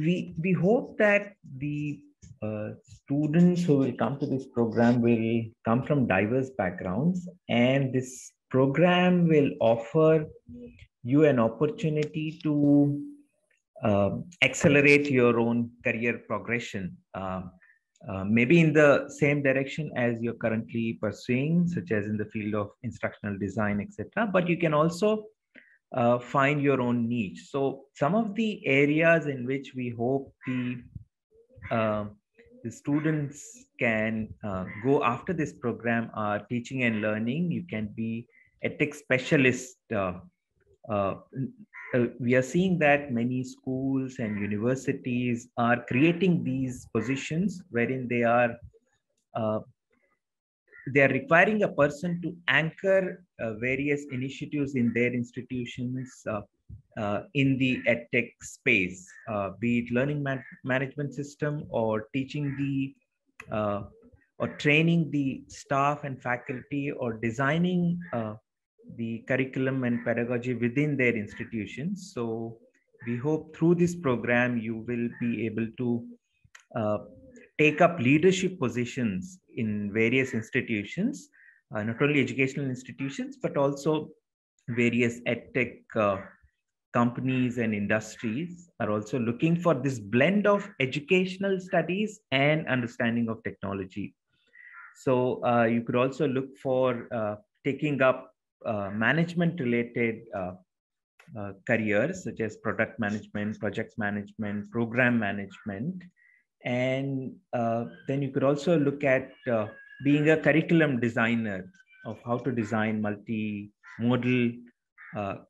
we hope that the students who will come to this program will come from diverse backgrounds, and this program will offer you an opportunity to accelerate your own career progression, maybe in the same direction as you're currently pursuing, such as in the field of instructional design, etc. But you can also find your own niche. So some of the areas in which we hope the students can go after this program are teaching and learning. You can be a tech specialist. We are seeing that many schools and universities are creating these positions wherein they are requiring a person to anchor various initiatives in their institutions in the edtech space, be it learning management system or teaching the or training the staff and faculty, or designing the curriculum and pedagogy within their institutions. So we hope through this program you will be able to take up leadership positions in various institutions, not only educational institutions, but also various edtech companies and industries are also looking for this blend of educational studies and understanding of technology. So you could also look for taking up management-related careers, such as product management, project management, program management. And then you could also look at being a curriculum designer, of how to design multimodal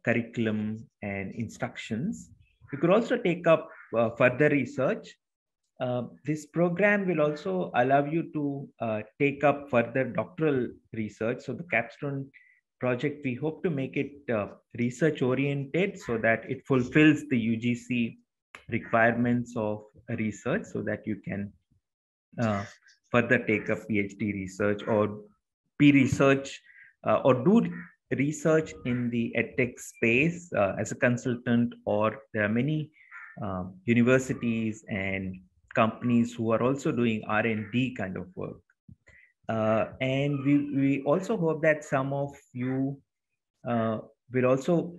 curriculum and instructions. You could also take up further research. This program will also allow you to take up further doctoral research. So the capstone project, we hope to make it research oriented so that it fulfills the UGC requirements of research, so that you can further take up PhD research or be research or do research in the edtech space as a consultant. Or there are many universities and companies who are also doing R&D kind of work. And we also hope that some of you will also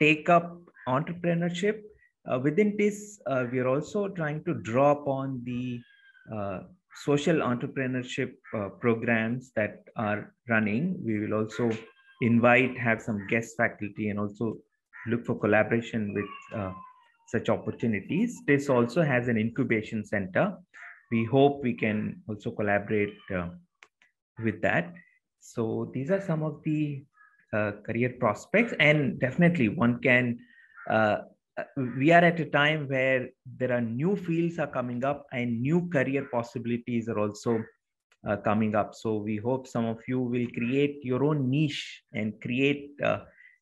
take up entrepreneurship. Within this, we are also trying to draw upon the social entrepreneurship programs that are running. We will also have some guest faculty and also look for collaboration with such opportunities. This also has an incubation center. We hope we can also collaborate with that. So these are some of the career prospects, and definitely one can, we are at a time where there are new fields are coming up and new career possibilities are also coming up. So we hope some of you will create your own niche and create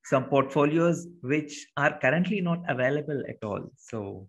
some portfolios which are currently not available at all. So